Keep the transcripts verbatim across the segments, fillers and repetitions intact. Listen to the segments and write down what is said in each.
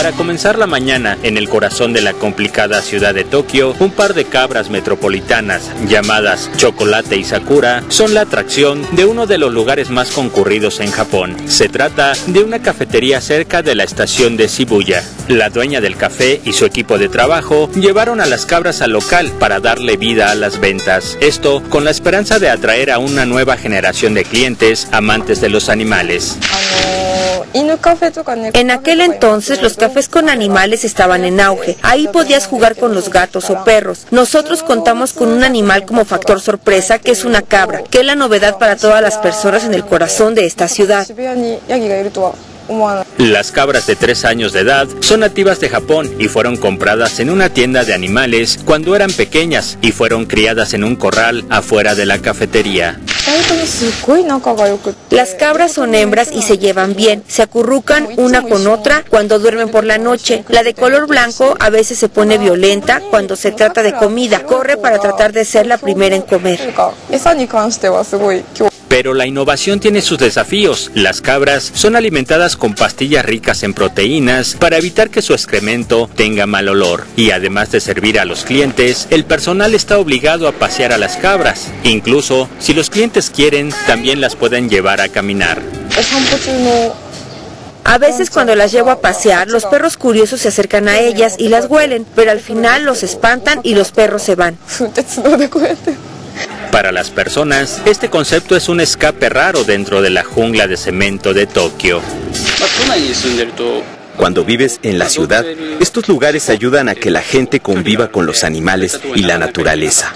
Para comenzar la mañana, en el corazón de la complicada ciudad de Tokio, un par de cabras metropolitanas, llamadas Chocolate y Sakura, son la atracción de uno de los lugares más concurridos en Japón. Se trata de una cafetería cerca de la estación de Shibuya. La dueña del café y su equipo de trabajo llevaron a las cabras al local para darle vida a las ventas. Esto con la esperanza de atraer a una nueva generación de clientes amantes de los animales. En aquel entonces los cafés con animales estaban en auge. Ahí podías jugar con los gatos o perros. Nosotros contamos con un animal como factor sorpresa, que es una cabra, que es la novedad para todas las personas en el corazón de esta ciudad. Las cabras de tres años de edad son nativas de Japón y fueron compradas en una tienda de animales cuando eran pequeñas y fueron criadas en un corral afuera de la cafetería. Las cabras son hembras y se llevan bien, se acurrucan una con otra cuando duermen por la noche. La de color blanco a veces se pone violenta cuando se trata de comida, corre para tratar de ser la primera en comer. Pero la innovación tiene sus desafíos. Las cabras son alimentadas con pastillas ricas en proteínas para evitar que su excremento tenga mal olor. Y además de servir a los clientes, el personal está obligado a pasear a las cabras. Incluso, si los clientes quieren, también las pueden llevar a caminar. A veces cuando las llevo a pasear, los perros curiosos se acercan a ellas y las huelen, pero al final los espantan y los perros se van. Para las personas, este concepto es un escape raro dentro de la jungla de cemento de Tokio. Cuando vives en la ciudad, estos lugares ayudan a que la gente conviva con los animales y la naturaleza.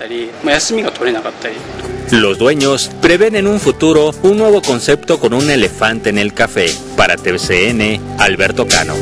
Los dueños prevén en un futuro un nuevo concepto con un elefante en el café. Para T C N, Alberto Cano.